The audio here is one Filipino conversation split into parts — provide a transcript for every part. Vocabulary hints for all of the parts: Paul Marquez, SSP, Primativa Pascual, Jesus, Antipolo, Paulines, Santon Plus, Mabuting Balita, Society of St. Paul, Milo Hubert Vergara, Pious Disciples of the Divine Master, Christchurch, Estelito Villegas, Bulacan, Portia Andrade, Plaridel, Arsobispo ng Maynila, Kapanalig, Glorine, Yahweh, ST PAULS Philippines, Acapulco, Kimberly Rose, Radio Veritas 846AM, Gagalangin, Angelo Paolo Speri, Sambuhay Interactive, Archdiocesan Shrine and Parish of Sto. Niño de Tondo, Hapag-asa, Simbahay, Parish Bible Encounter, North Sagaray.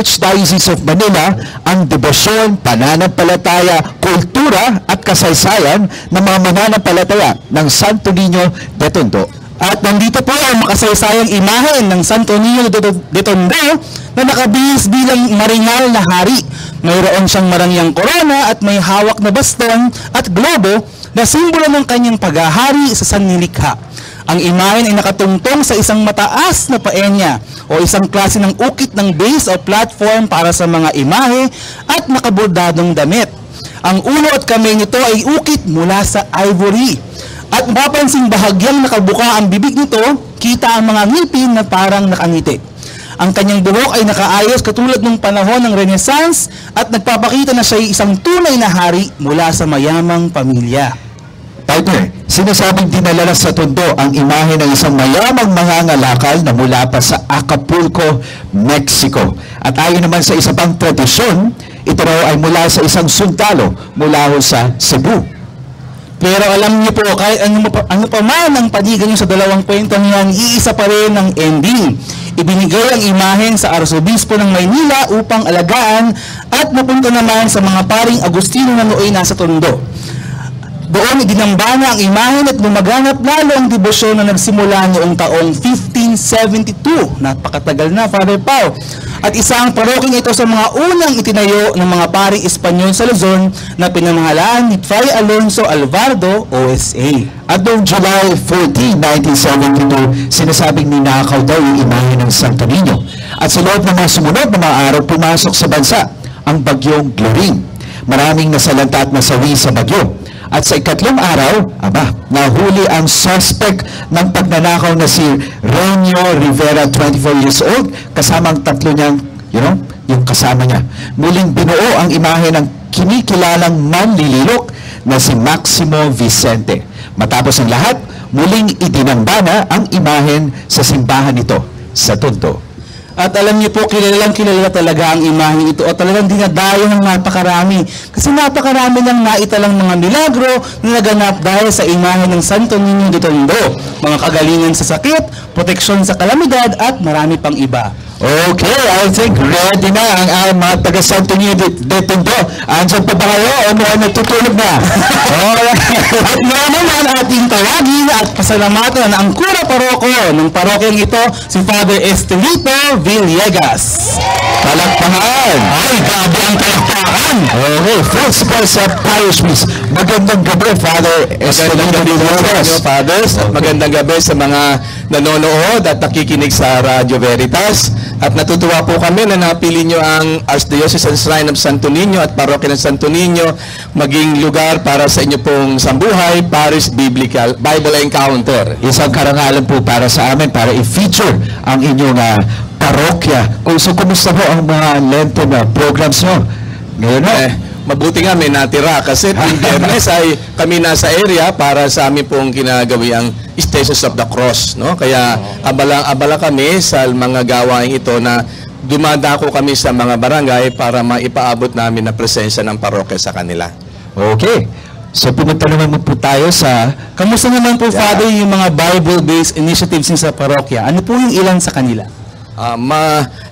Archdiocese of Manila ang debosyon, pananampalataya, kultura at kasaysayan ng mga mananampalataya ng Santo Niño de Tondo. At nandito po ang makasaysayang imahe ng Santo Niño de Tondo na nakabihis bilang maringal na hari. Mayroon siyang marangyang korona at may hawak na baston at globo na simbolo ng kanyang paghahari sa sanlilikha. Ang imahen ay nakatungtong sa isang mataas na paenya o isang klase ng ukit ng base o platform para sa mga imahe at nakabordadong damit. Ang ulo at kamay nito ay ukit mula sa ivory. At mapansing bahagyang nakabuka ang bibig nito, kita ang mga ngipin na parang nakangiti. Ang kanyang buhok ay nakaayos katulad ng panahon ng Renaissance at nagpapakita na siya ay isang tunay na hari mula sa mayamang pamilya. Title, sinasabing dinala sa Tondo ang imahe ng isang mayamang mangangalakal na mula pa sa Acapulco, Mexico. At ayon naman sa isa pang tradisyon, ito raw ay mula sa isang sundalo mula sa Cebu. Pero alam niyo po, kahit ano pa man ang panigan niyo sa dalawang kwentong yan, iisa pa rin ang ending. Ibinigay ang imahen sa Arsobispo ng Maynila upang alagaan at napunta naman sa mga paring Agustino na nooy nasa Tondo. Doon idinamba na ang imahen at lumaganap lalo ang debosyon na nagsimula noong taong 1572. Napakatagal na, Father Pao. At isang paroking ito sa mga unang itinayo ng mga paring Espanyol sa Luzon na pinamahalaan ni Fray Alonso Alvardo, OSA. At noong July 14, 1972, sinasabing ninakaw daw yung imahen ng Santo Niño. At sa loob ng mga sumunod na mga araw, pumasok sa bansa ang bagyong Glorine. Maraming nasalanta at nasawi sa bagyo. At sa ikatlong araw, nahuli ang suspect ng pagnanakaw na si Renio Rivera, 24 years old, kasama ang tatlo niyang, yung kasama niya. Muling binuo ang imahe ng kinikilalang manlililok na si Maximo Vicente. Matapos ang lahat, muling idinamba na ang imahen sa simbahan nito sa Tondo. At alam niyo po, kilalang-kilala talaga ang imahe ito at talagang dinadayo ng napakarami. Kasi napakarami ng naitalang mga milagro na naganap dahil sa imahe ng Santo Niño de Tondo. Mga kagalingan sa sakit, proteksyon sa kalamidad at marami pang iba. Okay, I think ready na ang mga taga-Santo Niño de Tondo. Andiyan pa ba kayo o mga natutulog na? At naman ang ating tawagin at pasalamatan ang kura paroko ng parokyang ito, si Father Estelito Villegas. Palakpakan! Ay, gabi ang palakpakan! Okay, full support sa Pious Miss. Magandang gabi, Father Estelito Villegas. Magandang gabi sa mga nanonood at nakikinig sa Radio Veritas. At natutuwa po kami na napili nyo ang Archdiocesan Shrine of Santo Niño at Parokya ng Santo Niño maging lugar para sa inyo pong sambuhay, Parish Biblical Bible Encounter. Isang karangalan po para sa amin, para i-feature ang inyong parokya. So, kumusta po ang mga lente na programs nyo? Ngayon na? Mabuti nga may natira kasi yung Biyernes ay kami nasa area para sa amin pong ginagawi ang Stations of the Cross. No? Kaya abala kami sa mga gawain ito na dumadako kami sa mga barangay para maipaabot namin na presensya ng parokya sa kanila. Okay. So pumunta naman po tayo sa... Kamusta naman po, Father, yung mga Bible-based initiatives sa parokya? Ano po yung ilan sa kanila?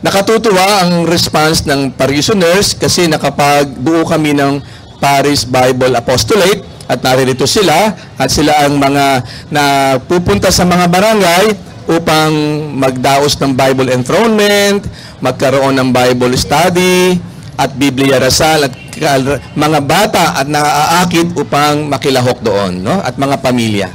Nakatutuwa ang response ng parishioners kasi nakapagbuo kami ng Parish Bible Apostolate at naririto sila at sila ang mga napupunta sa mga barangay upang magdaos ng Bible enthronement, magkaroon ng Bible study at Biblia Rasal at mga bata at naaakit upang makilahok doon, no? At mga pamilya.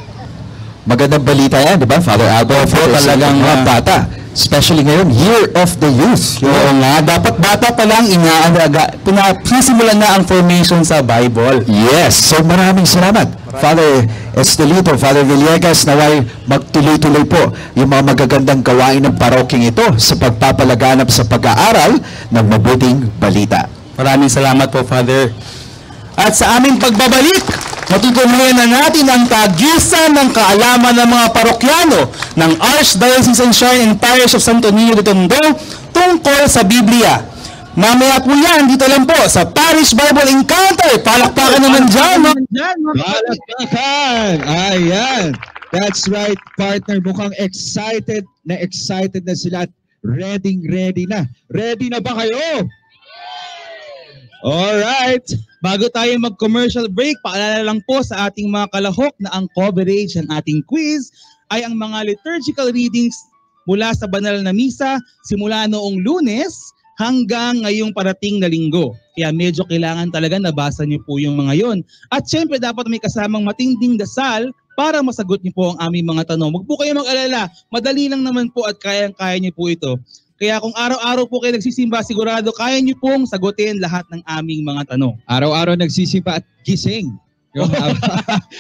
Magandang balita yan, di ba, Father Albert? Po talagang mga bata. Especially ngayon, Year of the Youth. Oo nga, dapat bata pa lang inaalaga, pinasimulan na ang formation sa Bible. Yes, so maraming salamat, Father Estelito, Father Villegas, naway magtuloy-tuloy po yung mga magagandang gawain ng paroking ito sa pagpapalaganap sa pag-aaral ng mabuting balita. Maraming salamat po, Father. At sa aming pagbabalik, matutunayan na natin ang kagisan ng kaalaman ng mga parokyano ng Archdiocesan Shrine and Parish of Santo Niño de Tondo tungkol sa Biblia. Mamaya po yan, dito lang po sa Parish Bible Encounter. Palakpakan naman dyan. Palakpakan! Ayan. That's right, partner. Mukhang excited na sila at Ready na. Ready na ba kayo? Alright, bago tayo mag-commercial break, paalala lang po sa ating mga kalahok na ang coverage ng ating quiz ay ang mga liturgical readings mula sa banal na misa simula noong Lunes hanggang ngayong parating na linggo. Kaya medyo kailangan talaga nabasa niyo po yung mga yon. At syempre dapat may kasamang matinding dasal para masagot niyo po ang aming mga tanong. Huwag po kayo mag-alala, madali lang naman po at kayang-kaya niyo po ito. Kaya kung araw-araw po kayo nagsisimba, sigurado kaya niyo pong sagutin lahat ng aming mga tanong. Araw-araw nagsisimba at gising.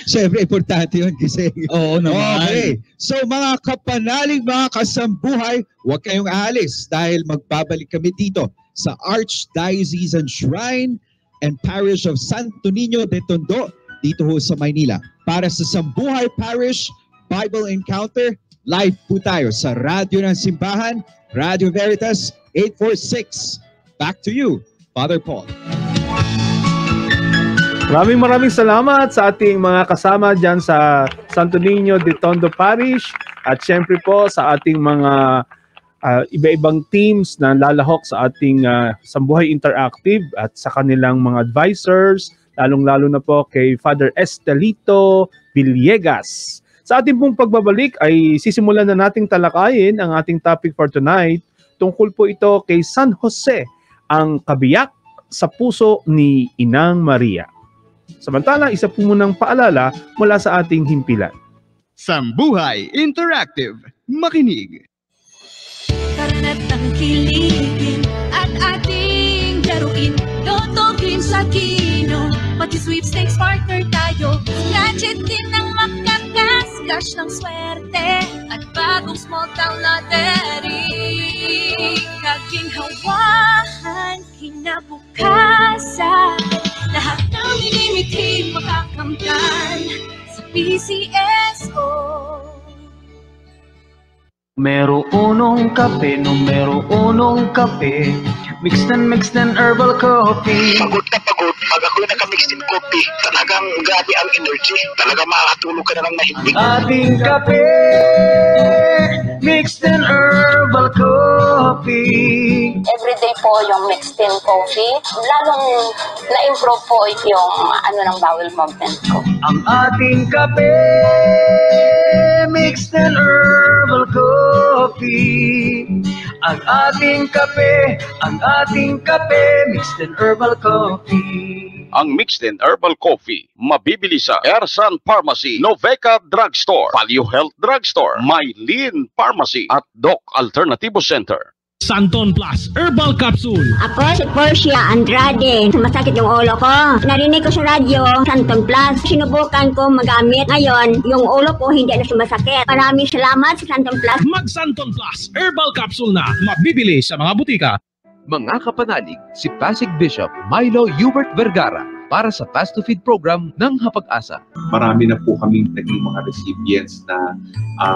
Siyempre, importante yun gising. Oo naman. Okay. So mga kapanalig, mga kasambuhay, huwag kayong aalis dahil magbabalik kami dito sa Archdiocesan Shrine and Parish of Santo Niño de Tondo dito ho sa Maynila. Para sa Sambuhay Parish Bible Encounter, live po tayo sa Radyo ng Simbahan, Radio Veritas 846. Back to you, Father Paul. Maraming salamat sa ating mga kasama dyan sa Santo Niño de Tondo Parish at syempre po sa ating mga iba-ibang teams na lalahok sa ating Sambuhay Interactive at sa kanilang mga advisors, lalong-lalo na po kay Father Estelito Villegas. Sa ating pong pagbabalik ay sisimulan na nating talakayin ang ating topic for tonight. Tungkol po ito kay San Jose, ang kabiyak sa puso ni Inang Maria. Samantala, isa po munang paalala mula sa ating himpilan. Sambuhay Interactive. Makinig. Karanat ang kiligin at ating laruin. Loto Games Aquino. Pati sweepstakes partner tayo. Gadget din ang makaka. Cash ng swerte at bagong small town lottery. Kaginhawahan, kinabukasan, lahat ng dinimitin makakamtan sa PCSO. Numero unong kape, mix and herbal coffee. Pagod, pag ako'y nakamix din coffee, talagang gabi ang energy, talagang makakatulog ka na ng mahimbing. Ating kape, mixed and herbal coffee. Everyday po yung mixed in coffee, lalong na-improve po yung ng bowel movement ko. Ang ating kape, mixed and herbal coffee. Ang ating kape, mixed and herbal coffee. Ang mixed and herbal coffee, mabibili sa Ersan Pharmacy, Noveca Drugstore, Palio Health Drugstore, Mylene Pharmacy, at Doc Alternativo Center. Santon Plus Herbal Capsule. Ako si Portia Andrade. Masakit yung ulo ko. Narinig ko sa radyo, Santon Plus. Sinubukan ko magamit. Ngayon, yung ulo ko hindi na sumasakit. Maraming salamat sa Santon Plus. Mag Santon Plus Herbal Capsule na mabibili sa mga butika. Mga kapanalig, si Pasig Bishop Milo Hubert Vergara para sa Fast to Feed program ng Hapag-asa. Marami na po kaming naging mga recipients na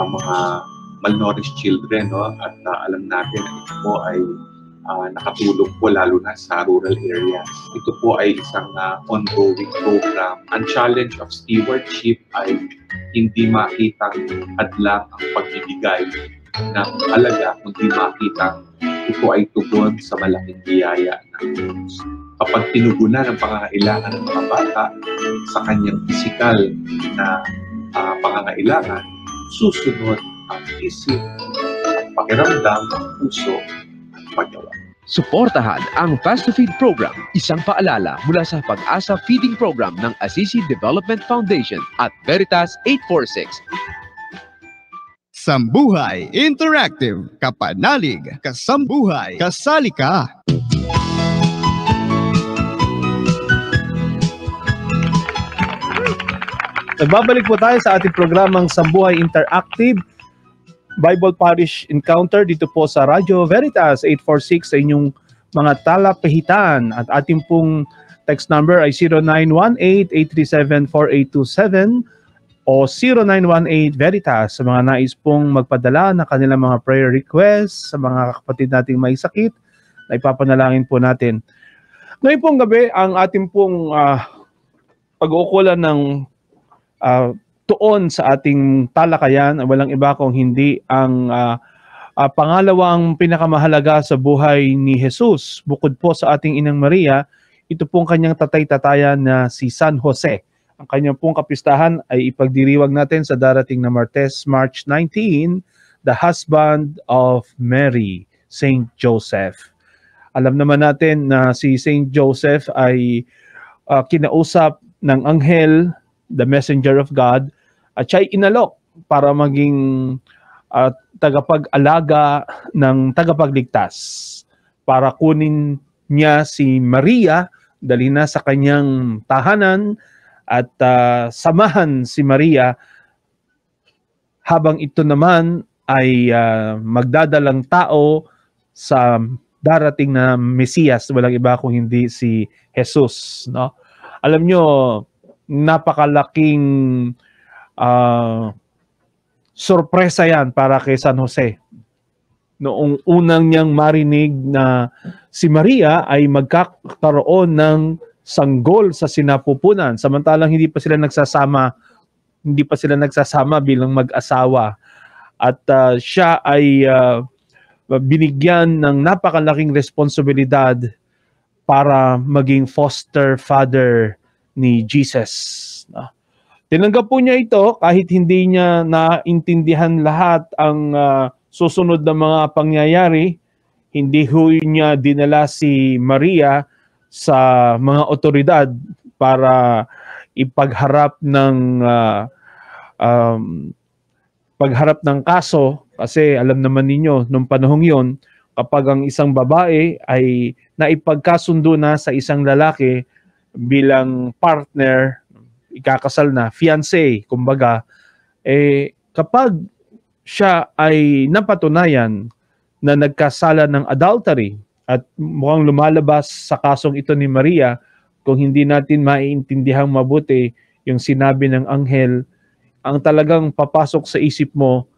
mga malnourished children, no? At alam natin na ito po ay nakatulong po lalo na sa rural areas. Ito po ay isang ongoing program. Ang challenge of stewardship ay hindi makitang hadlang ang pagbibigay ng alaga, kundi makitang ito ay tugon sa malaking biyaya ng Diyos. Kapag tinugunan ang pangangailangan ng mga bata sa kanyang pisikal na pangangailangan, susunod ang isip, ang pakiramdam, ang puso, at paggawa. Suportahan ang Fast to Feed program, isang paalala mula sa Pag-asa Feeding Program ng Assisi Development Foundation at Veritas 846. Sambuhay Interactive, kapanalig, kasambuhay, kasali ka! Nagbabalik po tayo sa ating programang Sambuhay Interactive Bible Parish Encounter dito po sa Radio Veritas 846 sa inyong mga talapihitan. At ating pong text number ay 0918-837-4827 o 0918-VERITAS sa mga nais pong magpadala na kanilang mga prayer requests sa mga kapatid nating may sakit na ipapanalangin po natin. Ngayon pong gabi, ang ating pong pag-uukulan ng tuon sa ating talakayan, walang iba kung hindi ang Pangalawang pinakamahalaga sa buhay ni Jesus, bukod po sa ating Inang Maria, ito pong kanyang tatay-tatayan na si San Jose. Ang kanyang pong kapistahan ay ipagdiriwang natin sa darating na Martes, March 19, the husband of Mary, Saint Joseph. Alam naman natin na si Saint Joseph ay kinausap ng anghel, the messenger of God, at siya ay inalok para maging tagapag-alaga ng tagapagligtas, para kunin niya si Maria, dalhin na sa kanyang tahanan at samahan si Maria habang ito naman ay magdadalang tao sa darating na Mesiyas, walang iba kung hindi si Jesus, no? Alam nyo, napakalaking sorpresa yan para kay San Jose. Noong unang niyang marinig na si Maria ay magkakaroon ng sanggol sa sinapupunan, samantalang hindi pa sila nagsasama bilang mag-asawa. At siya ay binigyan ng napakalaking responsibilidad para maging foster father ni Jesus. Tinanggap po niya ito kahit hindi niya naintindihan lahat ang susunod na mga pangyayari. Hindi ho niya dinala si Maria sa mga otoridad para ipagharap ng kaso, kasi alam naman ninyo nung panahong yon, kapag ang isang babae ay naipagkasundo na sa isang lalaki bilang partner, ikakasal na, fiancé, kumbaga, eh, kapag siya ay napatunayan na nagkasala ng adultery, at mukhang lumalabas sa kasong ito ni Maria, kung hindi natin maiintindihang mabuti yung sinabi ng anghel, ang talagang papasok sa isip mo,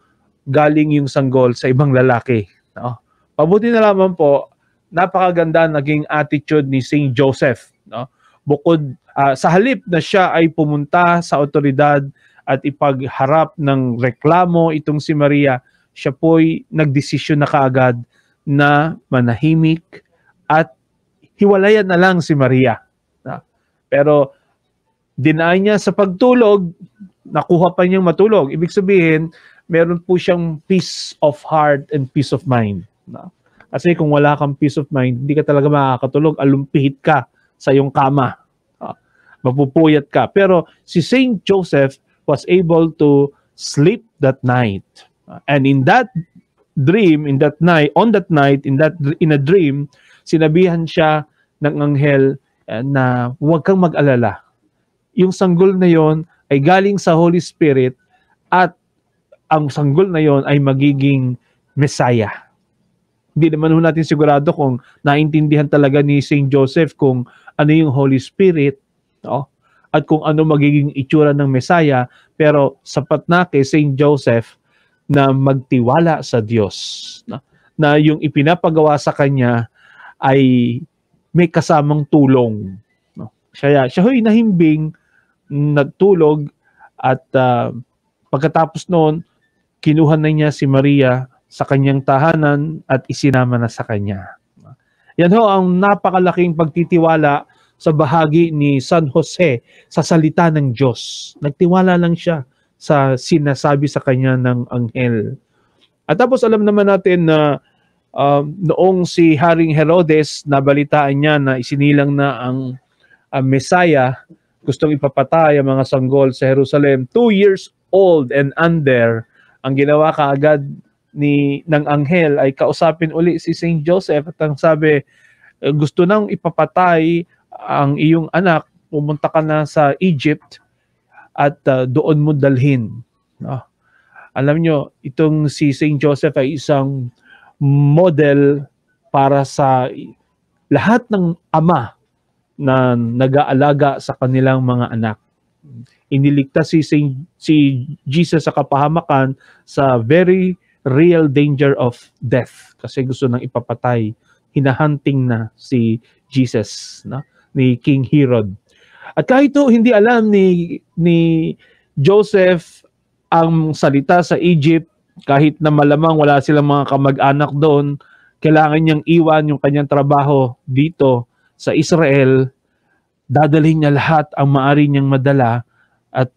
galing yung sanggol sa ibang lalaki. No? Pabuti na lamang po, napakaganda naging attitude ni Saint Joseph. No? Bukod sa halip na siya ay pumunta sa otoridad at ipagharap ng reklamo itong si Maria, siya po'y nagdesisyon na kaagad na manahimik at hiwalayan na lang si Maria. Pero dinain niya sa pagtulog, nakuha pa niyang matulog. Ibig sabihin, meron po siyang peace of heart and peace of mind. Kasi kung wala kang peace of mind, hindi ka talaga makakatulog, alumpihit ka sa iyong kama. Mapupuyat ka. Pero si Saint Joseph was able to sleep that night. And in that dream, in that night, on that night, in a dream, sinabihan siya ng anghel na huwag kang mag-alala. Yung sanggol na yon ay galing sa Holy Spirit at ang sanggol na yon ay magiging Messiah. Hindi naman ho natin sigurado kung naintindihan talaga ni Saint Joseph kung ano yung Holy Spirit, no? At kung ano magiging itsura ng Mesaya, pero sapat na kay St. Joseph na magtiwala sa Diyos, no? Na yung ipinapagawa sa kanya ay may kasamang tulong, no? Siya ho'y nahimbing, nagtulog, at pagkatapos noon, kinuha na niya si Maria sa kanyang tahanan at isinama na sa kanya. Yan ho ang napakalaking pagtitiwala sa bahagi ni San Jose sa salita ng Diyos. Nagtiwala lang siya sa sinasabi sa kanya ng anghel. At tapos alam naman natin na noong si Haring Herodes, nabalitaan niya na isinilang na ang Mesaya, gustong ipapatay ang mga sanggol sa Jerusalem, 2 years old and under, ang ginawa kaagad ng anghel ay kausapin uli si Saint Joseph at ang sabi, gusto nang ipapatay ang iyong anak, pumunta ka na sa Egypt at doon mo dalhin. No? Alam nyo, itong si Saint Joseph ay isang model para sa lahat ng ama na nag-aalaga sa kanilang mga anak. Iniligtas si Jesus sa kapahamakan sa very real danger of death kasi gusto nang ipapatay. Hinahunting na si Jesus, no? Ni King Herod. At kahit ito, hindi alam ni Joseph ang salita sa Egypt, kahit na malamang wala silang mga kamag-anak doon, kailangan niyang iwan yung kanyang trabaho dito sa Israel. Dadalhin niya lahat ang maaari niyang madala at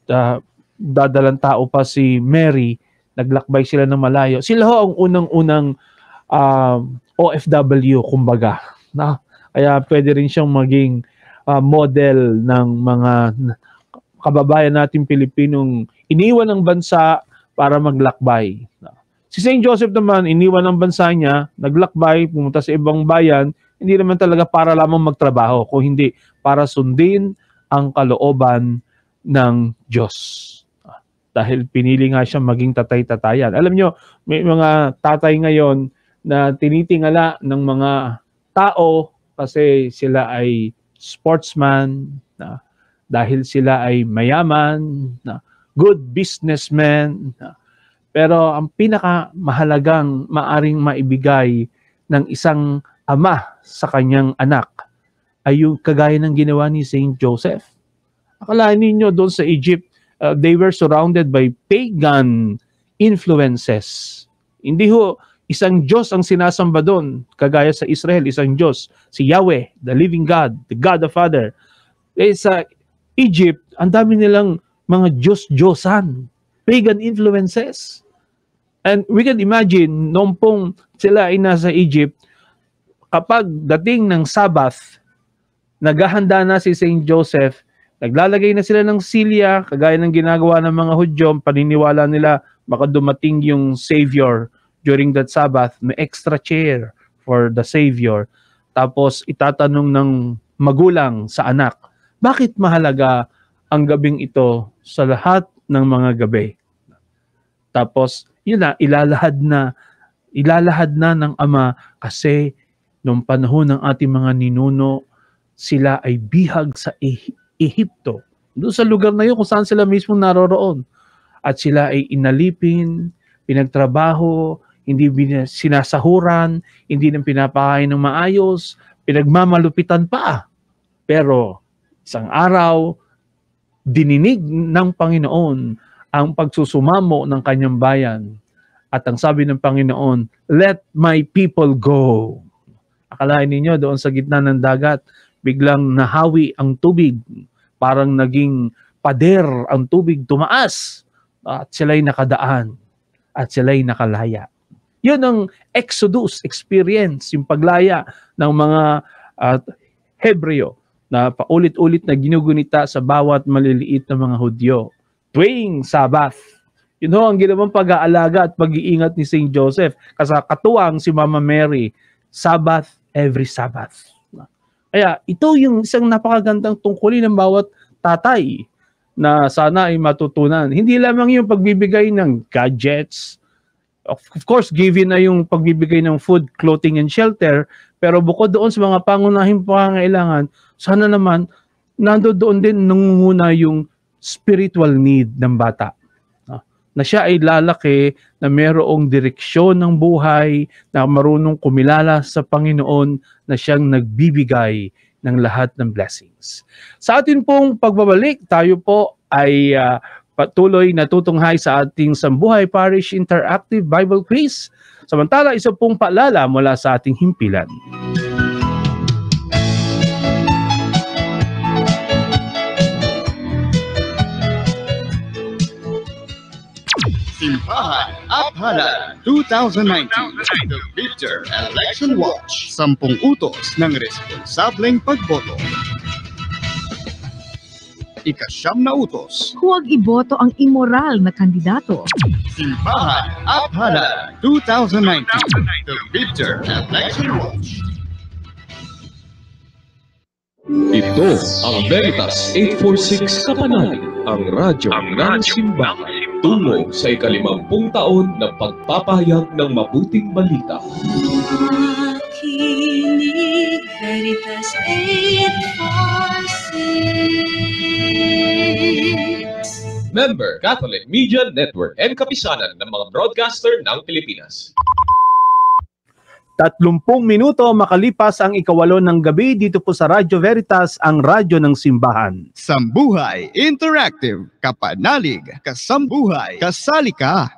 dadalang tao pa si Mary. Naglakbay sila ng malayo. Sila ho ang unang-unang OFW, kumbaga. Na, kaya pwede rin siyang maging model ng mga kababayan natin Pilipinong iniwan ng bansa para maglakbay. Si St. Joseph naman, iniwan ang bansa niya, naglakbay, pumunta sa ibang bayan, hindi naman talaga para lamang magtrabaho, kung hindi para sundin ang kalooban ng Diyos. Dahil pinili nga siya maging tatay-tatayan. Alam nyo, may mga tatay ngayon na tinitingala ng mga tao kasi sila ay sportsman, na, dahil sila ay mayaman, na, good businessman. Na, pero ang pinakamahalagang maaring maibigay ng isang ama sa kanyang anak ay yung kagaya ng ginawa ni St. Joseph. Akalain ninyo doon sa Egypt, they were surrounded by pagan influences. Hindi ho isang Diyos ang sinasamba doon, kagaya sa Israel, isang Diyos, si Yahweh, the living God, the God the Father. Eh, sa Egypt, ang dami nilang mga Diyos-Diyosan, pagan influences. And we can imagine, noong pong sila ay nasa Egypt, kapag dating ng Sabbath, naghahanda na si St. Joseph, naglalagay na sila ng silya, kagaya ng ginagawa ng mga Hudyo, paniniwala nila baka dumating yung Savior during that Sabbath, may extra chair for the Savior. Tapos itatanong ng magulang sa anak, bakit mahalaga ang gabing ito sa lahat ng mga gabi? Tapos, yun na, ilalahad na ng ama kasi noong panahon ng ating mga ninuno, sila ay bihag sa Ehipto. Doon sa lugar na yun kung saan sila mismo naroroon. At sila ay inalipin, pinagtrabaho, hindi sinasahuran, hindi nang pinapakain ng maayos, pinagmamalupitan pa. Pero isang araw, dininig ng Panginoon ang pagsusumamo ng kanyang bayan. At ang sabi ng Panginoon, "Let my people go." Akalain ninyo doon sa gitna ng dagat, biglang nahawi ang tubig, parang naging pader ang tubig, tumaas, at sila'y nakadaan, at sila'y nakalaya. Yun ang Exodus experience, yung paglaya ng mga Hebreo na paulit-ulit na ginugunita sa bawat maliliit na mga Hudyo. Tuwing Sabath, yun ho ang ginawang pag-aalaga at pag-iingat ni St. Joseph, kasakatuwang si Mama Mary, Sabbath, every Sabbath. Kaya ito yung isang napakagandang tungkulin ng bawat tatay na sana ay matutunan. Hindi lamang yung pagbibigay ng gadgets. Of course, given na yung pagbibigay ng food, clothing, and shelter. Pero bukod doon sa mga pangunahing pangangailangan, sana naman nandoon din nangunguna yung spiritual need ng bata. Na siya ay lalaki na mayroong direksyon ng buhay, na marunong kumilala sa Panginoon, na siyang nagbibigay ng lahat ng blessings. Sa atin pong pagbabalik, tayo po ay patuloy natutunghay sa ating Sambuhay Parish Interactive Bible Quiz. Samantala, isa pong paalala mula sa ating himpilan. Simbahan at Halal 2019 The Victor Election Watch, 10 utos ng responsableng pagboto. Ikasyam na utos, huwag iboto ang immoral na kandidato. Simbahan at Halal 2019 The Victor Election Watch. Ito ang Veritas 846 Kapanalig, ang radyo ng simbahan, tungo sa ika-50 taon na pagpapahayag ng mabuting balita. Makinig, Veritas 846. Member, Catholic Media Network and kapisanan ng mga broadcaster ng Pilipinas. 30 minuto makalipas ang 8:08 ng gabi dito po sa Radio Veritas, ang radyo ng simbahan. Sambuhay Interactive, kapanalig, kasambuhay, kasali ka!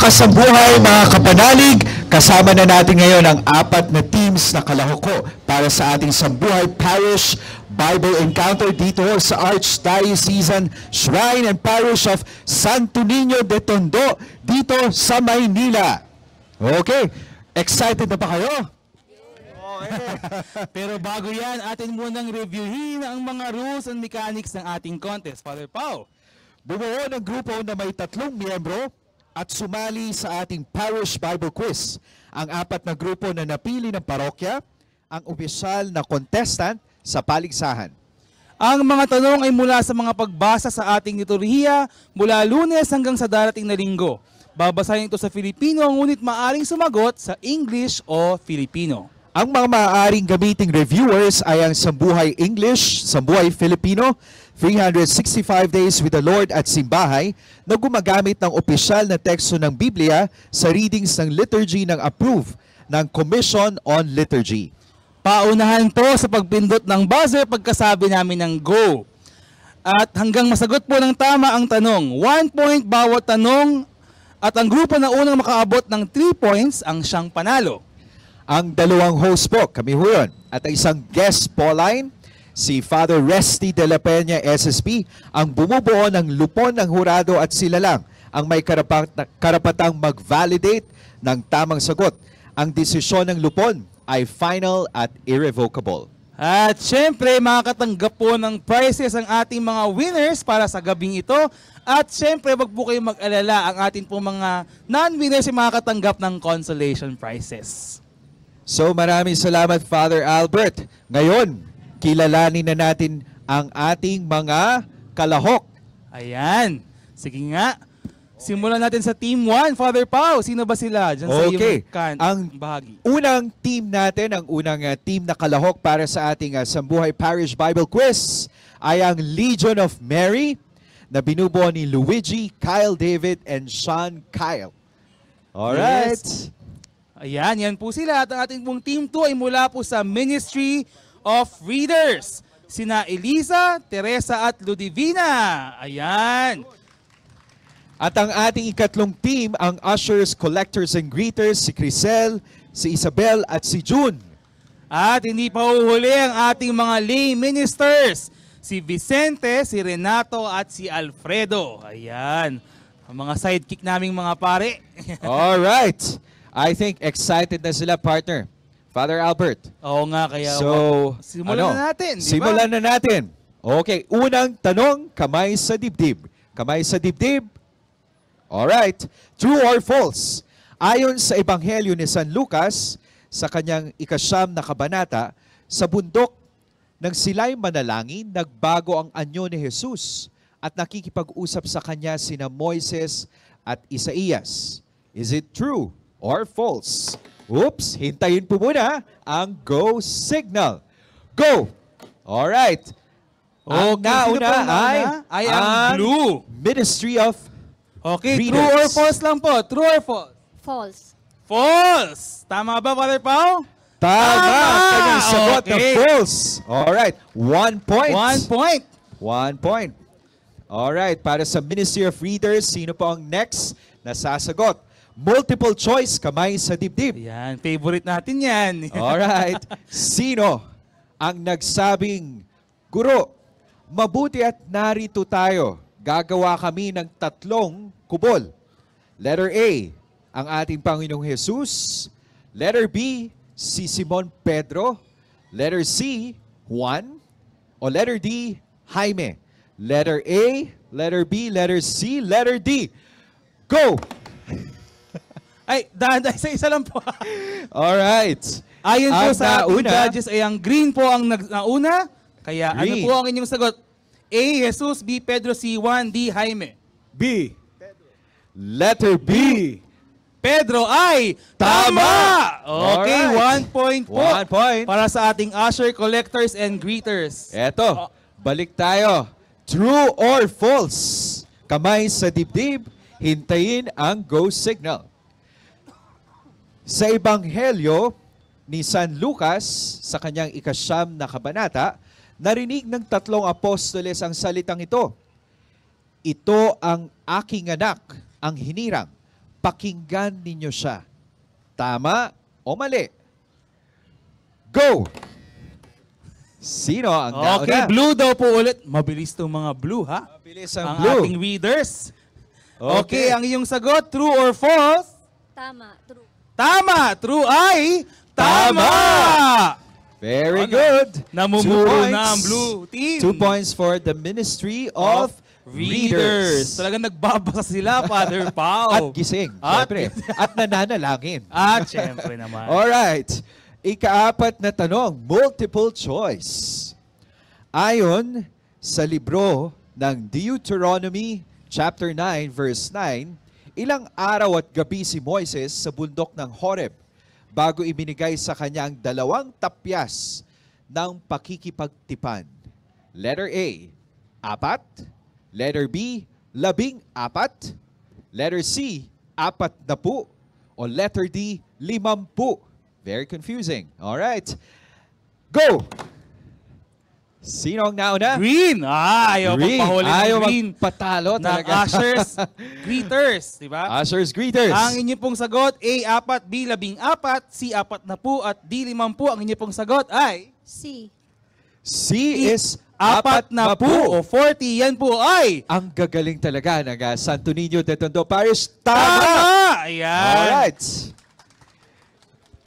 Kasabuhay mga kapanalig, kasama na natin ngayon ang apat na teams na kalahoko para sa ating Sambuhay Parish Bible Encounter dito sa Archdiocesan Shrine and Parish of Santo Niño de Tondo dito sa Maynila. Okay, excited na ba kayo? Pero bago yan, atin munang reviewin ang mga rules and mechanics ng ating contest. Father Pao, bumuo ng grupo na may 3 miyembro at sumali sa ating Parish Bible Quiz. Ang 4 na grupo na napili ng parokya, ang opisyal na contestant sa paligsahan. Ang mga tanong ay mula sa mga pagbasa sa ating liturhiya mula Lunes hanggang sa darating na Linggo. Babasahin ito sa Filipino, ngunit maaring sumagot sa English o Filipino. Ang mga maaaring gamiting reviewers ay ang Sambuhay English, Sambuhay Filipino, 365 Days with the Lord at Simbahay na gumagamit ng opisyal na teksto ng Biblia sa readings ng liturgy ng approve ng Commission on Liturgy. Paunahan po sa pagpindot ng buzzer pagkasabi namin ng go. At hanggang masagot po ng tama ang tanong, 1 point bawat tanong at ang grupo na unang makaabot ng 3 points ang siyang panalo. Ang 2 host po, kami ho yun, at ang isang guest Pauline, si Father Resty de la Peña, SSP, ang bumubuo ng lupon ng hurado at sila lang ang may karapatang mag-validate ng tamang sagot. Ang desisyon ng lupon ay final at irrevocable. At syempre, makakatanggap po ng prizes ang ating mga winners para sa gabing ito. At syempre, wag po kayong mag-alala, ang ating po mga non-winners ay makakatanggap ng consolation prizes. So maraming salamat Father Albert. Ngayon, kilalanin na natin ang ating mga kalahok. Ayan. Sige nga. Simulan natin sa Team 1, Father Pao. Sino ba sila? Diyan okay. Sa ang bahagi. Unang team natin, ang unang team na kalahok para sa ating Sambuhay Parish Bible Quiz ay ang Legion of Mary na binubuo ni Luigi, Kyle David, and Sean Kyle. Alright. Yes. Ayan, yan po sila. At ang ating pong team 2 ay mula po sa Ministry of Readers. Sina Elisa, Teresa at Ludivina. Ayan. At ang ating ikatlong team, ang ushers, collectors and greeters, si Crisel, si Isabel at si June. At hindi pa uhuli ang ating mga lay ministers. Si Vicente, si Renato at si Alfredo. Ayan. Ang mga sidekick naming mga pare. Alright. I think excited na sila, partner. Father Albert. Oo nga, kaya so, simulan na natin. Diba? Simulan na natin. Okay, unang tanong, kamay sa dibdib. Kamay sa dibdib. Alright. True or false? Ayon sa Ebanghelyo ni San Lucas, sa kanyang 9 na kabanata, sa bundok ng sila'y manalangin, nagbago ang anyo ni Jesus at nakikipag-usap sa kanya sina Moises at Isaías. Is it true or false? Oops, hintayin po muna ang go signal. Go! Alright. Ang nauna ay ang blue. Ministry of Readers. True or false lang po? True or false? False. False! Tama ba, Father Pao? Tama! Kanyang sagot na false. Alright. 1 point. 1 point. 1 point. Alright. Para sa Ministry of Readers, sino po ang next na sasagot? Multiple choice, kamay sa dibdib. Yan, favorite natin yan. Alright. Sino ang nagsabing, Guru, mabuti at narito tayo. Gagawa kami ng 3 kubol. Letter A, ang ating Panginoong Jesus. Letter B, si Simon Pedro. Letter C, Juan. O letter D, Jaime. Letter A, letter B, letter C, letter D. Go! Ay, dahan sa isa lang po. Alright. Ayon po sa judges ay ang green po ang nauna. Kaya green. Ano po ang inyong sagot? A, Jesus. B, Pedro. C, Juan. D, Jaime. B. Pedro. Letter B. Pedro ay tama! Okay, right. 1 point po. 1 point. Para sa ating usher, collectors, and greeters. Eto, balik tayo. True or false? Kamay sa dibdib, hintayin ang go signal. Sa Ebanghelyo ni San Lucas, sa kanyang 9 na kabanata, narinig ng 3 apostoles ang salitang ito. Ito ang aking anak, ang hinirang. pakinggan ninyo siya. Tama o mali? Go! Sino ang nauna? Okay, blue daw po ulit. Mabilis itong mga blue, ha? Mabilis ang blue. Ang ating readers. Okay, ang iyong sagot, true or false? Tama, true. Tama, true ay tama! Very good. Namumuno na ang blue team. 2 points for the Ministry of Readers. Talagang nagbabasa sila, Father Pao. At gising, syempre. At nananalangin. At syempre naman. Alright. Ikaapat na tanong, multiple choice. Ayon sa libro ng Deuteronomy Chapter 9, verse 9, ilang araw at gabi si Moises sa bundok ng Horeb bago ibinigay sa kanya ang 2 tapyas ng pakikipagtipan. Letter A, 4. Letter B, 14. Letter C, 40. O letter D, 50. Very confusing. Alright. Go! Sino ang nauna? Green! Ah, ayaw magpahuli ng green. Ayaw magpatalo talaga. Ushers, greeters. Diba? Ushers, greeters. Ang inyo pong sagot, A, 4, B, 14, C, 40, at D, 50. Ang inyo pong sagot ay? C. C is 40 o 40. Yan po ay? Ang gagaling talaga ng Santo Niño de Tondo Parish. Tama! Ayan. Alright.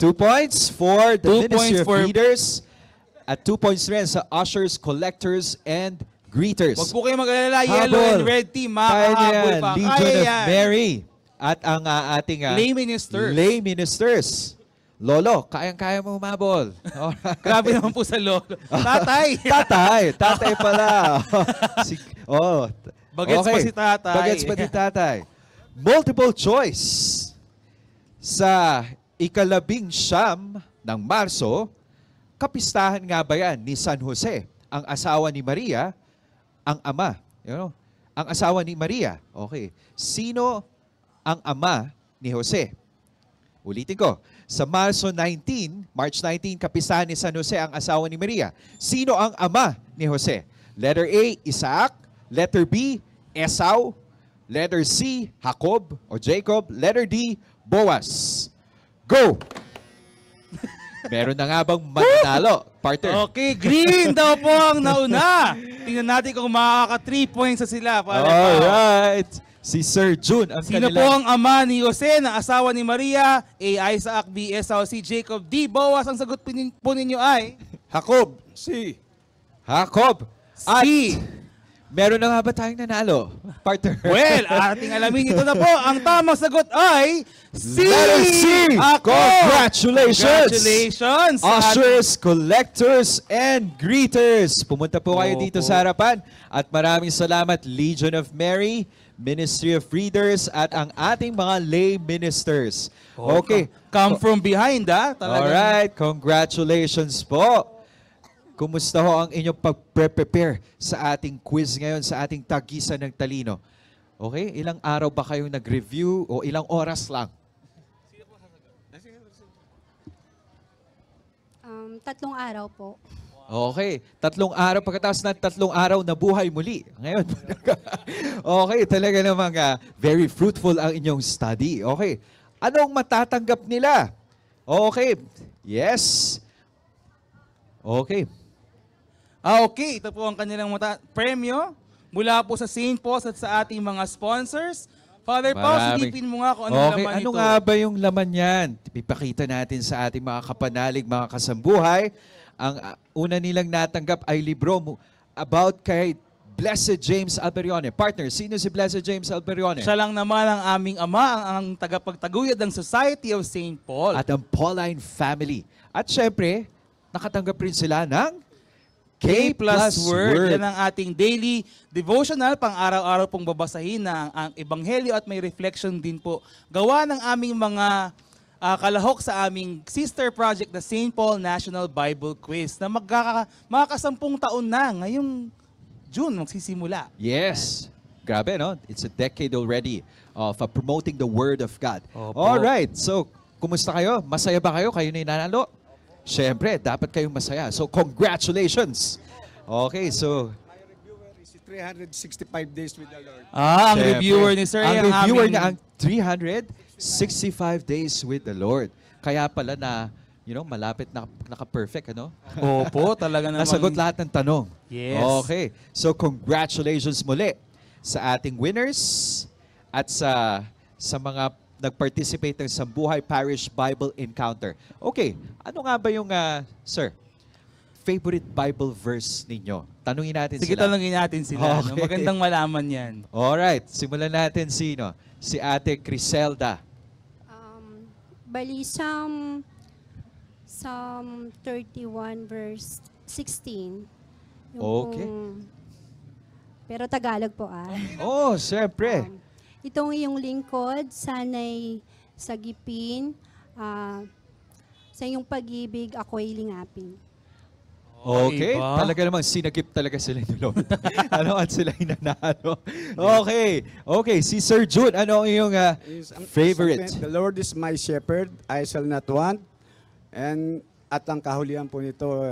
2 points for the Ministry of Readers. At 2 points rin sa ushers, collectors, and greeters. Huwag po kayo mag-alala, yellow and red team, makakahabol pa. Legion of Mary at ang ating lay ministers. Lolo, kayang-kaya mo humabol. Grabe naman po sa lolo. Tatay pala. Bagets pa si tatay. Bagets pa si tatay. Multiple choice. Sa 11 ng Marso, kapistahan nga ba yan ni San Jose, ang asawa ni Maria, ang ama? You know, ang asawa ni Maria. Okay. Sino ang ama ni Jose? Ulitin ko. Sa March 19, kapistahan ni San Jose ang asawa ni Maria. Sino ang ama ni Jose? Letter A, Isaac. Letter B, Esau. Letter C, Jacob. Letter D, Boaz. Go! Meron na nga bang mananalo, partner? Okay, green daw po ang nauna. Tingnan natin kung makaka-3 points sa sila. Alright. Si Sir June. Sino po ang ama ni Jose na asawa ni Maria? A, Isaac. B, Esau. C, Jacob. D, Boaz. Ang sagot po ninyo ay? Jacob. C. Jacob. At C. Meron na nga ba tayong nanalo, partner? Well, ating alamin ito na po. Ang tamang sagot ay C! Congratulations! Ushers, collectors, and greeters. Pumunta po kayo dito sa harapan. At maraming salamat, Legion of Mary, Ministry of Readers, at ang ating mga lay ministers. Okay. Come from behind, ha? Alright, congratulations po. Kumusta ho ang inyong pag-prepare sa ating quiz ngayon, sa ating tagisan ng talino? Okay? Ilang araw ba kayong nag-review o ilang oras lang? 3 araw po. Okay. 3 araw. Pagkatapos ng 3 araw, nabuhay muli. Ngayon. Okay. Talaga namang very fruitful ang inyong study. Okay. Anong matatanggap nila? Okay. Yes. Okay. Okay, ito po ang kanilang premyo mula po sa St. Paul at sa ating mga sponsors. Father Paul, silipin mo nga kung ano naman ito. Ano nga ba yung laman yan? Ipakita natin sa ating mga kapanalig, mga kasambuhay. Ang una nilang natanggap ay libro about kay Blessed James Alberione. Partner, sino si Blessed James Alberione? Siya lang naman ang aming ama, ang tagapagtaguyod ng Society of St. Paul. At ang Pauline family. At syempre, nakatanggap rin sila ng K+ Word. Yan ang ating daily devotional, pang araw-araw pong babasahin na ang Ebanghelyo at may reflection din po. Gawa ng aming mga kalahok sa aming sister project, the St. Paul National Bible Quiz, na makakasampung taon na ngayong June magsisimula. Yes. Grabe, no? It's a decade already of promoting the Word of God. Alright. So, kumusta kayo? Masaya ba kayo? Kayo na nanalo? Siyempre, dapat kayong masaya. So, congratulations! Okay, so... My reviewer is 365 days with the Lord. Ah, ang reviewer ni Sir. Ang reviewer niya ang 365 65 days with the Lord. Kaya pala na, you know, malapit na naka-perfect, ano? Opo, talaga namang. Nasagot lahat ng tanong. Yes. Okay. So, congratulations muli sa ating winners at sa mga nag-participate ng Sambuhay Parish Bible Encounter. Okay. Ano nga ba yung, sir, favorite Bible verse ninyo? Tanungin natin sila. Sige, tanungin natin sila. Okay. No? Magandang malaman yan. Alright. Simulan natin sino? Si Ate Criselda. Bali, Psalm 31 verse 16. Yung okay. Kung, pero Tagalog po ah. Oh, syempre. Itong iyong lingkod, sana'y sagipin. Sa iyong pag-ibig, ako'y lingapin. Okay, talaga namang sinagip talaga sila ni Lord. Ano at sila nanalo. Okay, okay. Si Sir June, ano ang iyong favorite? The Lord is my shepherd, I shall not want. And at ang kahulihan po nito,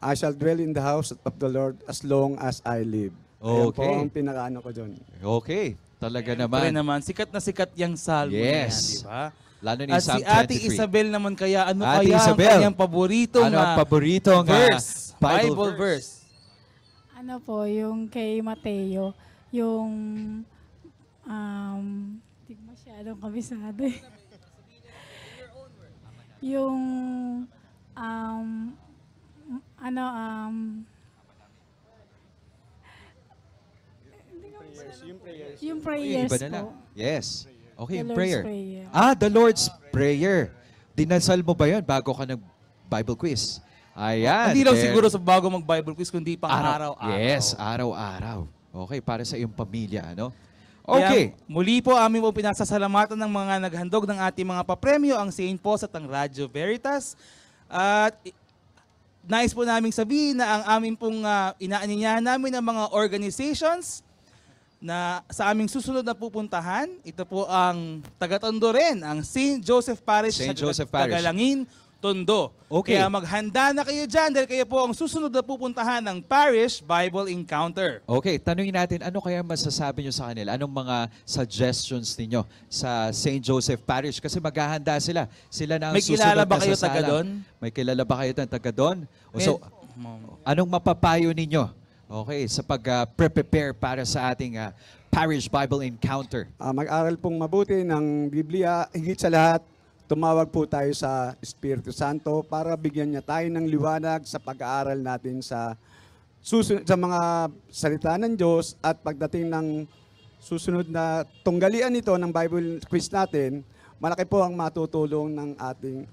I shall dwell in the house of the Lord as long as I live. Okay. Ayan po ang pinakaano ko dyan. Okay, talaga naman. Pare naman, sikat na sikat yung salmo yes. Niya, di ba? Lalo ni at Psalm si Ate 23. Isabel naman kaya, ano Ate kaya Isabel, ang kanyang paboritong, ano ang paboritong verse, Bible verse? Ano po, yung kay Mateo, yung hindi masyadong kabisado. Yung ano yung prayers po. Yes. Okay, the prayer. Prayer. Ah, the Lord's Prayer. Dinasal mo ba yun bago ka nag-Bible quiz? Ayan. Hindi lang siguro sa bago mag-Bible quiz, kundi pang araw-araw. Yes, araw-araw. Okay, para sa iyong pamilya, ano? Okay. Kaya, muli po aming po pinasasalamatan ng mga naghandog ng ating mga papremyo, ang St. Paul at ang Radio Veritas. At nais po naming sabihin na ang aming pong inaanyayahan namin ng mga organizations na sa aming susunod na pupuntahan, ito po ang taga-Tondo rin, ang St. Joseph Parish sa Gagalangin, Tondo. Okay. Kaya maghanda na kayo dyan dahil kayo po ang susunod na pupuntahan ng Parish Bible Encounter. Okay, tanungin natin, ano kaya masasabi nyo sa kanila? Anong mga suggestions ninyo sa St. Joseph Parish? Kasi maghahanda sila. Sila na ang may susunod na sasalang. May kilala ba kayo taga doon? May kilala ba kayo taga doon? So, anong mapapayo ninyo? Okay, sa pag-prepare para sa ating Parish Bible Encounter. Mag-aral pong mabuti ng Biblia. Higit sa lahat, tumawag po tayo sa Espiritu Santo para bigyan niya tayo ng liwanag sa pag-aaral natin sa mga salita ng Diyos at pagdating ng susunod na tunggalian nito ng Bible quiz natin, malaki po ang matutulong ng ating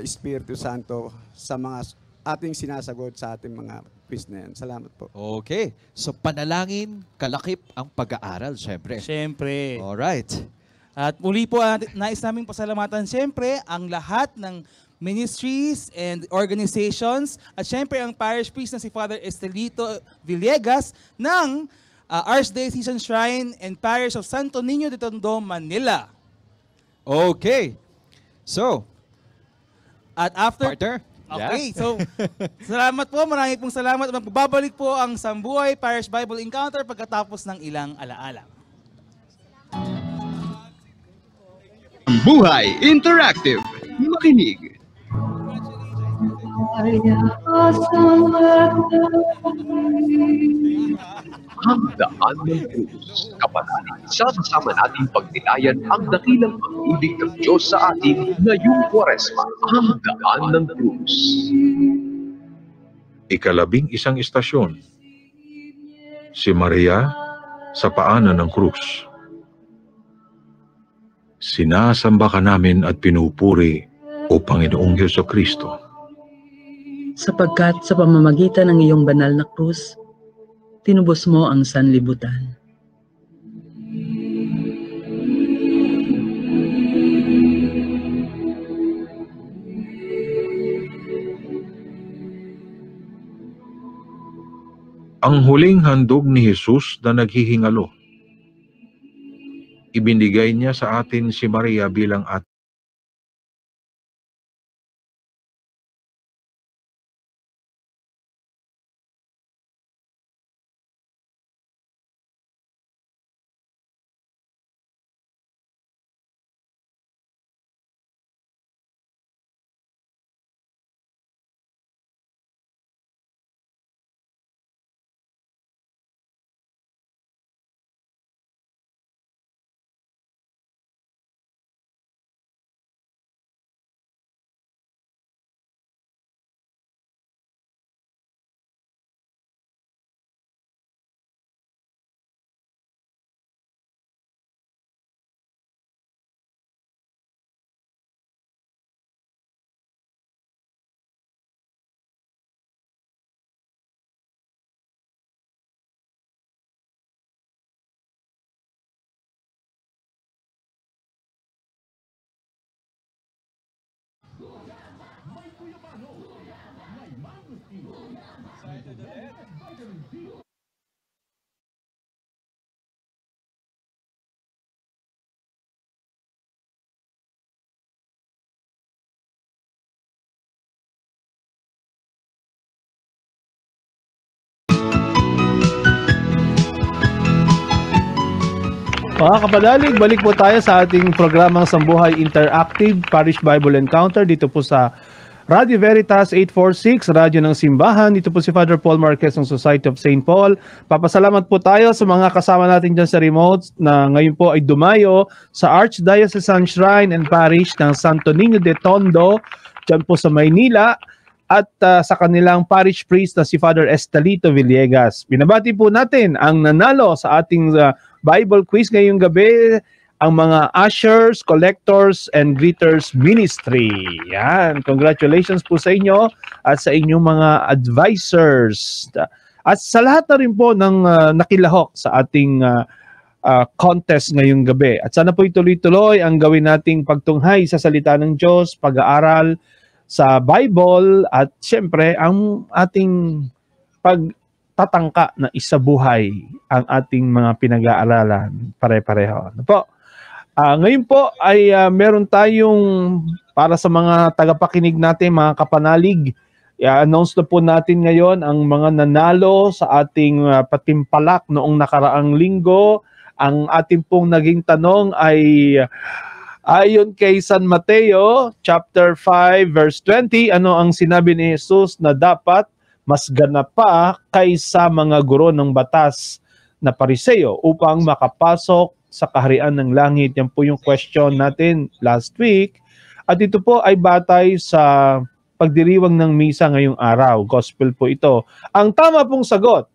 Espiritu Santo sa mga ating sinasagot sa ating mga quiz na yan. Salamat po. Okay. So, panalangin, kalakip ang pag-aaral, syempre. Syempre. Alright. At muli po, nais naming pasalamatan, syempre, ang lahat ng ministries and organizations at syempre ang parish priest na si Father Estelito Villegas ng Archdiocesan Shrine and Parish of Santo Niño de Tondo, Manila. Okay. So, at after... Partner? Okay, yeah. So salamat po, maraming pong salamat. Magbabalik po ang Sambuhay Parish Bible Encounter pagkatapos ng ilang alaala. Sambuhay Interactive, makinig. Ang daan ng Diyos, kapatanan, sama-sama natin pagnilayan ang dakilang pag-ibig ng Diyos sa atin ngayong Kwaresma, ang daan ng Diyos. Ikalabing-isang istasyon, si Maria sa paanan ng krus. Sinasamba ka namin at pinupuri, O Panginoong Jesucristo. Sapagkat sa pamamagitan ng iyong banal na krus, tinubos mo ang sanlibutan. Ang huling handog ni Jesus na naghihingalo. Ibinigay niya sa atin si Maria bilang atin. Mga kapadalig, balik po tayo sa ating programang Sambuhay Interactive Parish Bible Encounter dito po sa Radio Veritas 846, Radyo ng Simbahan. Dito po si Father Paul Marquez ng Society of St. Paul. Papasalamat po tayo sa mga kasama natin dyan sa remote na ngayon po ay dumayo sa Archdiocesan Shrine and Parish ng Santo Niño de Tondo dyan po sa Maynila at sa kanilang parish priest na si Father Estelito Villegas. Binabati po natin ang nanalo sa ating Bible quiz ngayong gabi, ang mga ushers, collectors, and greeters ministry. Yan, congratulations po sa inyo at sa inyong mga advisors. At sa lahat na rin po ng nakilahok sa ating contest ngayong gabi. At sana po ituloy-tuloy ang gawin nating pagtunghay sa salita ng Diyos, pag-aaral sa Bible, at syempre ang ating tatangka na isa buhay ang ating mga pinag-aaralan pare-pareho. Ano po? Ngayon po ay meron tayong para sa mga tagapakinig natin, mga kapanalig. I-announce na po natin ngayon ang mga nanalo sa ating patimpalak noong nakaraang linggo. Ang ating pong naging tanong ay ayon kay San Mateo chapter 5 verse 20, ano ang sinabi ni Jesus na dapat mas ganap pa kaysa mga guro ng batas na Pariseo upang makapasok sa kaharian ng langit? Yan po yung question natin last week. At ito po ay batay sa pagdiriwang ng misa ngayong araw. Gospel po ito. Ang tama pong sagot,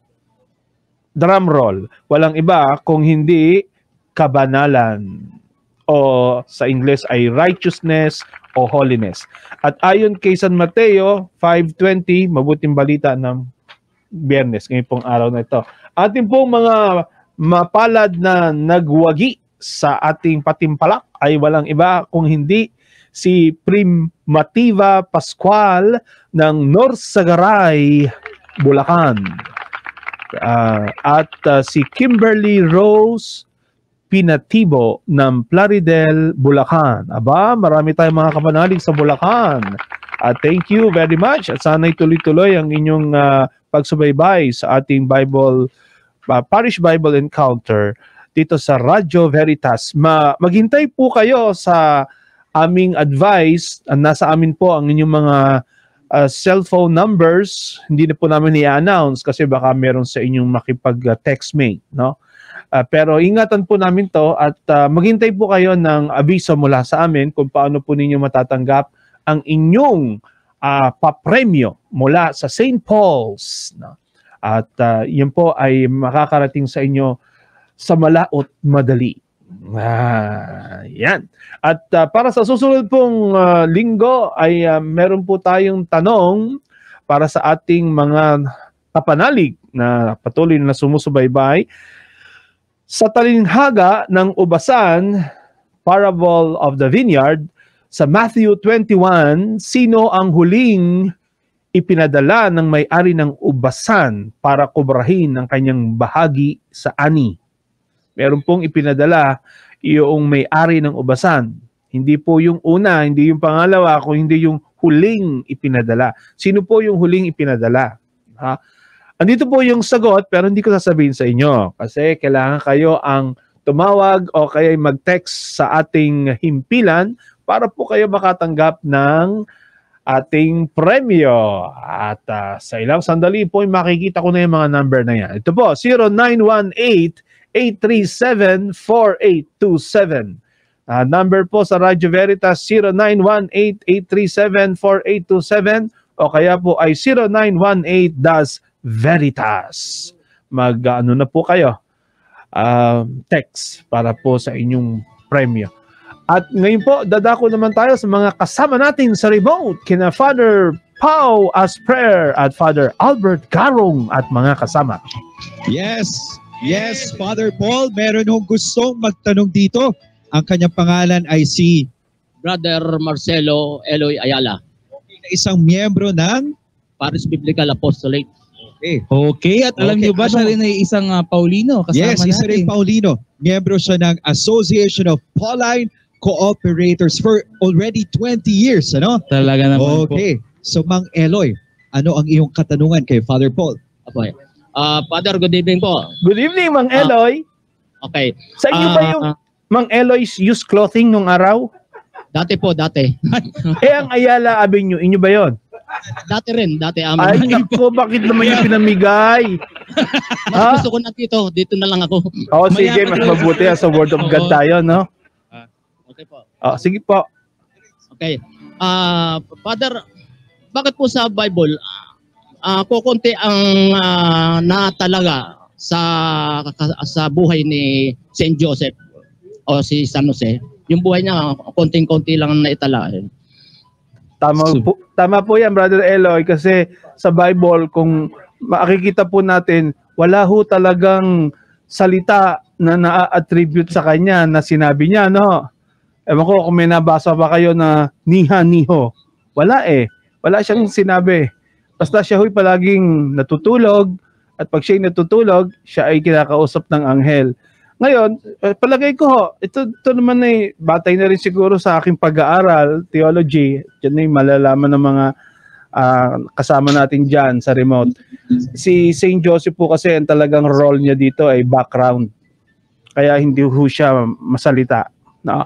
drum roll, walang iba kung hindi kabanalan, o sa Ingles ay righteousness o holiness. At ayon kay San Mateo 5:20, mabuting balita ng Biyernes ngayon pong araw na ito. Ating pong mga mapalad na nagwagi sa ating patimpalak ay walang iba kung hindi si Primativa Pascual ng North Sagaray, Bulacan. Si Kimberly Rose Pinatibo ng Plaridel, Bulacan. Aba, marami tayong mga kapanalig sa Bulacan. Thank you very much. At sana'y tuloy-tuloy ang inyong pagsubaybay sa ating Bible, Parish Bible Encounter dito sa Radio Veritas. Maghintay po kayo sa aming advice. Nasa amin po ang inyong mga cellphone numbers. Hindi na po namin i-announce kasi baka meron sa inyong makipag-textmate, no? Pero ingatan po namin to at maghintay po kayo ng abiso mula sa amin kung paano po ninyo matatanggap ang inyong papremyo mula sa St. Paul's. No? At yun po ay makakarating sa inyo sa malaot madali. Yan. At para sa susunod pong linggo ay meron po tayong tanong para sa ating mga kapanalig na patuloy na sumusubaybay sa talinhaga ng ubasan, Parable of the Vineyard, sa Matthew 21, sino ang huling ipinadala ng may-ari ng ubasan para kubrahin ang kanyang bahagi sa ani? Meron pong ipinadala yung may-ari ng ubasan. Hindi po yung una, hindi yung pangalawa, kung hindi yung huling ipinadala. Sino po yung huling ipinadala? Ha? Andito po yung sagot pero hindi ko sasabihin sa inyo kasi kailangan kayo ang tumawag o kaya mag-text sa ating himpilan para po kayo makatanggap ng ating premyo. At sa ilang sandali po makikita ko na yung mga number na yan. Ito po, 0918-837-4827. Number po sa Radio Veritas 0918-837-4827 o kaya po ay 0918-Veritas. Mag-ano na po kayo, text para po sa inyong premyo. At ngayon po, dadako naman tayo sa mga kasama natin sa remote, kina Father Pao as prayer at Father Albert Garong at mga kasama. Yes, yes, Father Paul, meron hong gustong magtanong dito. Ang kanyang pangalan ay si Brother Marcelo Eloy Ayala. Okay, isang miyembro ng Paris Biblical Apostolate. Okay. Okay, at alam niyo ba siya rin ay isang Paulino? Kasama yes, isa rin Paulino. Miyembro siya ng Association of Pauline Cooperators for already 20 years, ano? Talaga naman okay. po. Okay, so Mang Eloy, ano ang iyong katanungan kay Father Paul? Okay. Father, good evening po. Good evening, Mang Eloy. Okay. Sa inyo ba yung Mang Eloy's used clothing nung araw? Dati po, dati. Eh, ang Ayala Avenue, inyo ba yon? Dati rin, dati amin. Ay, naku, bakit naman yung pinamigay? Mas gusto ko na dito, dito na lang ako. Oo, sige, mas mabuti sa Word of God tayo, no? Okay po. Oh, sige po. Okay. Father, bakit po sa Bible, kukunti ang natalaga sa buhay ni Saint Joseph o si San Jose? Yung buhay niya, konting-konti lang naitala. Tama po yan, Brother Eloy, kasi sa Bible, kung makikita po natin, wala ho talagang salita na na-attribute sa kanya na sinabi niya, no? Ewan ko kung may nabasa pa kayo na niha-niho. Wala eh. Wala siyang sinabi. Basta siya ho'y palaging natutulog, at pag siya'y natutulog, siya ay kinakausap ng anghel. Ngayon, palagay ko ho, ito naman ay batay na rin siguro sa aking pag-aaral, theology, yan ay malalaman ng mga kasama natin dyan sa remote. Si St. Joseph po kasi ang talagang role niya dito ay background. Kaya hindi ho siya masalita. No?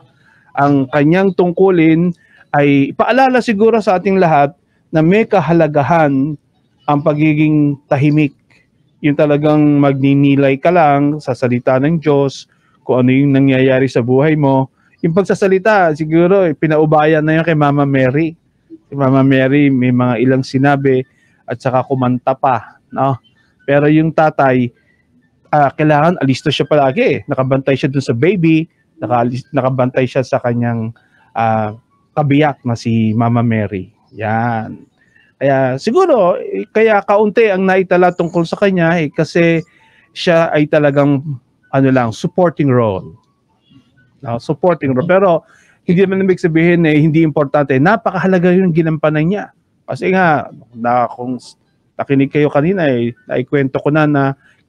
Ang kanyang tungkulin ay paalala siguro sa ating lahat na may kahalagahan ang pagiging tahimik. Yung talagang magninilay ka lang sa salita ng Diyos, kung ano yung nangyayari sa buhay mo. Yung pagsasalita, siguro, pinaubayan na yun kay Mama Mary. Si Mama Mary, may mga ilang sinabi at saka kumanta pa. No? Pero yung tatay, kailangan alisto siya palagi. Nakabantay siya dun sa baby, nakabantay siya sa kanyang kabiyak na si Mama Mary. Yan. Kaya siguro, kaya kaunti ang naitala tungkol sa kanya eh, kasi siya ay talagang ano lang, supporting role. No, supporting role. Pero hindi naman ibig sabihin eh, hindi importante. Napakahalaga yung ginampanan niya. Kasi nga, kung nakinig kayo kanina, eh, naikwento ko na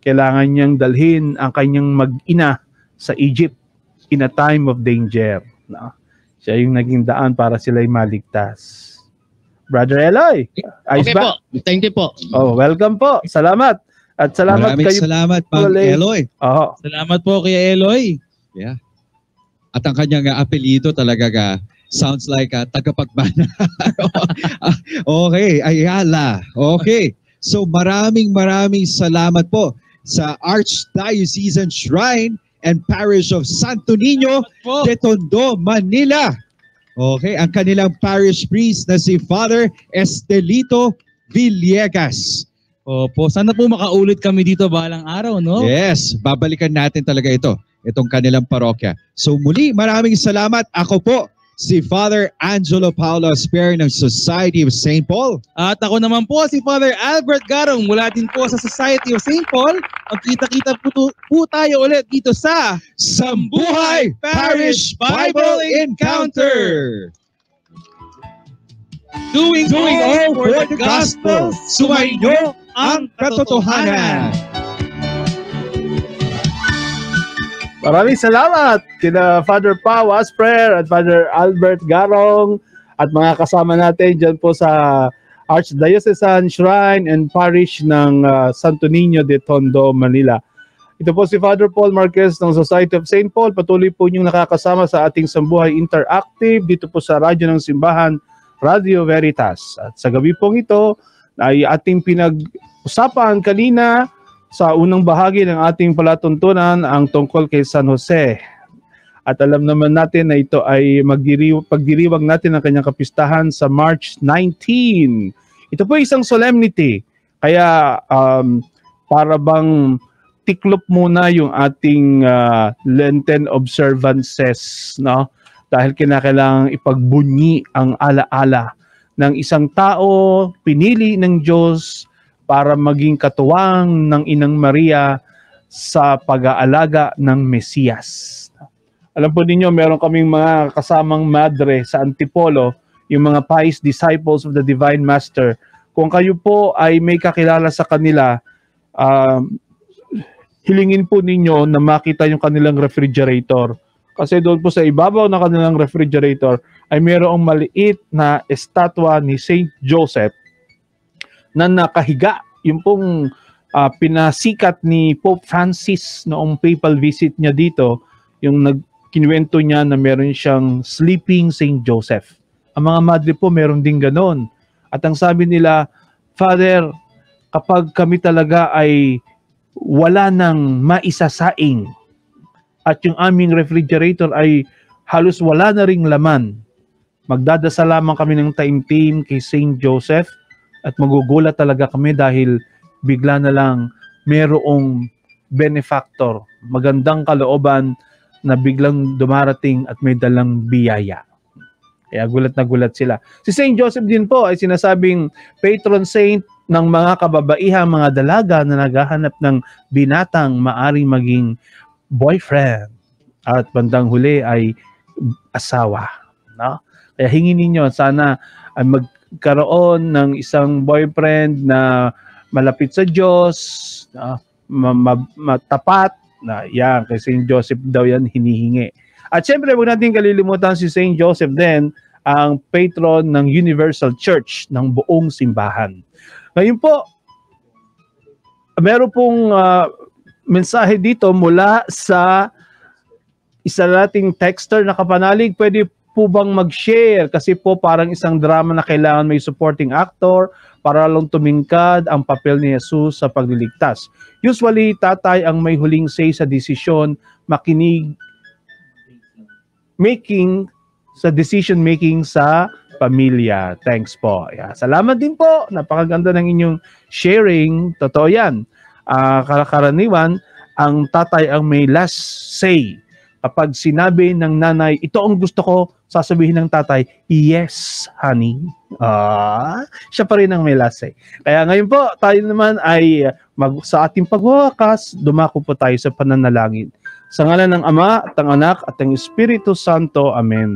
kailangan niyang dalhin ang kanyang mag-ina sa Egypt in a time of danger. No? Siya yung naging daan para sila'y maligtas. Brother Eloy, ayos ba? Okay po, thank you po. Oh, welcome po. Salamat. At salamat kayo. Salamat po, Eloy. Oh. Salamat po kay Eloy. Yeah. At ang kanyang apelyido talaga sounds like tagapagmana. Okay, Ayala. Okay. So maraming salamat po sa Archdiocesan Shrine and Parish of Santo Niño de Tondo, Manila. Okay, ang kanilang parish priest na si Father Estelito Villegas. Opo, sana po makaulit kami dito balang araw, no? Yes, babalikan natin talaga itong kanilang parokya. So muli, maraming salamat. Ako po, si Father Angelo Paolo Speri ng Society of St. Paul. At ako naman po, si Father Albert Garong mula din po sa Society of St. Paul. Magkita-kita po tayo ulit dito sa Sambuhay Parish Bible Encounter. Doing all for the gospel, sumainyo ang katotohanan. Maraming salamat kina Father Pao Asper at Father Albert Garong at mga kasama natin dyan po sa Archdiocesan Shrine and Parish ng Santo Niño de Tondo, Manila. Ito po si Father Paul Marquez ng Society of St. Paul. Patuloy po niyong nakakasama sa ating Sambuhay Interactive dito po sa Radyo ng Simbahan, Radio Veritas. At sa gabi pong ito ay ating pinag-usapan kanina sa unang bahagi ng ating palatuntunan ang tungkol kay San Jose. At alam naman natin na ito ay pagdiriwang natin ang kanyang kapistahan sa March 19. Ito po isang solemnity. Kaya para bang tiklop muna yung ating Lenten observances, no? Dahil kinakailangang ipagbunyi ang alaala ng isang tao, pinili ng Diyos para maging katuwang ng Inang Maria sa pag-aalaga ng Mesiyas. Alam po ninyo, meron kaming mga kasamang madre sa Antipolo, yung mga Pious Disciples of the Divine Master, Kung kayo po ay may kakilala sa kanila, hilingin po ninyo na makita yung kanilang refrigerator. Kasi doon po sa ibabaw na kanilang refrigerator ay mayroong maliit na estatwa ni Saint Joseph na nakahiga. Yung pong pinasikat ni Pope Francis noong papal visit niya dito, yung kinuwento niya na meron siyang sleeping Saint Joseph. Ang mga madre po meron din ganon. At ang sabi nila, Father, kapag kami talaga ay wala nang maisasaing at yung aming refrigerator ay halos wala na ring laman, magdadasal lamang kami ng taimtim kay Saint Joseph at magugulat talaga kami dahil bigla na lang merong benefactor, magandang kalooban na biglang dumarating at may dalang biyaya. Kaya gulat na gulat sila. Si Saint Joseph din po ay sinasabing patron saint ng mga kababaihang mga dalaga na naghahanap ng binatang maaring maging boyfriend at bandang huli ay asawa, no? Kaya hingin ninyo sana ay magkaroon ng isang boyfriend na malapit sa Diyos, matapat, na yan, kay Saint Joseph daw yan hinihingi. At syempre, huwag natin kalilimutan si Saint Joseph din, ang patron ng Universal Church, ng buong simbahan. Ngayon po, meron pong mensahe dito mula sa isa nating texter na kapanalig. Pwede po bang mag-share? Kasi po parang isang drama na kailangan may supporting actor para lang tumingkad ang papel ni Jesus sa pagliligtas. Usually, tatay ang may huling say sa desisyon, decision making sa pamilya. Thanks po. Yeah. Salamat din po. Napakaganda ng inyong sharing. Totoo yan. Karaniwan, ang tatay ang may last say. Kapag sinabi ng nanay, ito ang gusto ko, sasabihin ng tatay, yes, honey. Siya pa rin ang may last say. Kaya ngayon po, tayo naman ay sa ating pagwawakas, dumako po tayo sa pananalangin. Sa ngalan ng Ama, at ng Anak, at ng Espiritu Santo. Amen.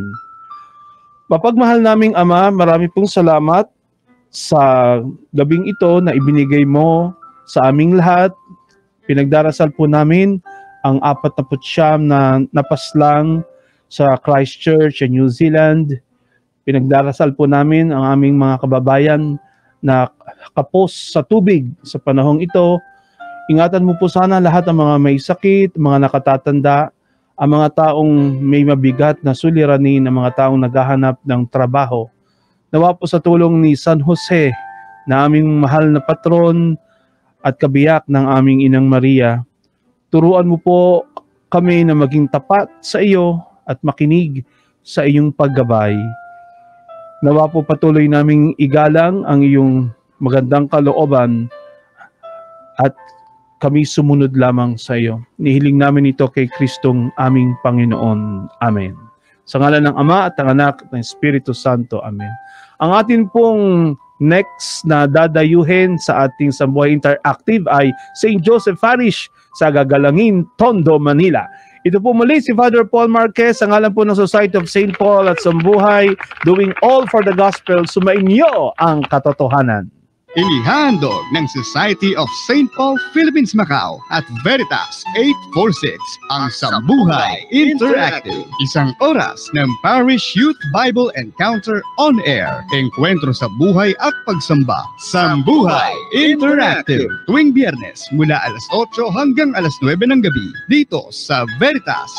Mapagmahal naming Ama, marami pong salamat sa gabing ito na ibinigay mo sa aming lahat. Pinagdarasal po namin ang 49 na napaslang sa Christchurch, New Zealand. Pinagdarasal po namin ang aming mga kababayan na kapos sa tubig sa panahong ito. Ingatan mo po sana lahat ang mga may sakit, mga nakatatanda, ang mga taong may mabigat na suliranin, ang mga taong naghahanap ng trabaho. Nawa po sa tulong ni San Jose na aming mahal na patron at kabiyak ng aming Inang Maria, turuan mo po kami na maging tapat sa iyo at makinig sa iyong paggabay. Nawa po patuloy naming igalang ang iyong magandang kalooban at kami sumunod lamang sa iyo. Nihiling namin ito kay Kristong aming Panginoon. Amen. Sa ngalan ng Ama at ng Anak at ng Espiritu Santo. Amen. Ang atin pong next na dadayuhin sa ating Sambuhay Interactive ay St. Joseph Parish sa Gagalangin, Tondo, Manila. Ito po muli si Father Paul Marquez, ang ngalan po ng Society of St. Paul at Sambuhay, doing all for the gospel, sumainyo ang katotohanan. Inihandog ng Society of St. Paul Philippines Macau at Veritas 846 ang Sambuhay Interactive. Isang oras ng Parish Youth Bible Encounter on Air. Enkwentro sa buhay at pagsamba. Sambuhay Interactive. Tuwing Biyernes mula alas 8 hanggang alas 9 ng gabi. Dito sa Veritas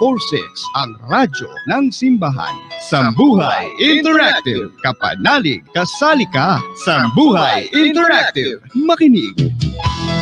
846 ang radyo ng simbahan. Sambuhay Interactive. Kapanalig, kasali ka. Sambuhay Interactive. Makinig.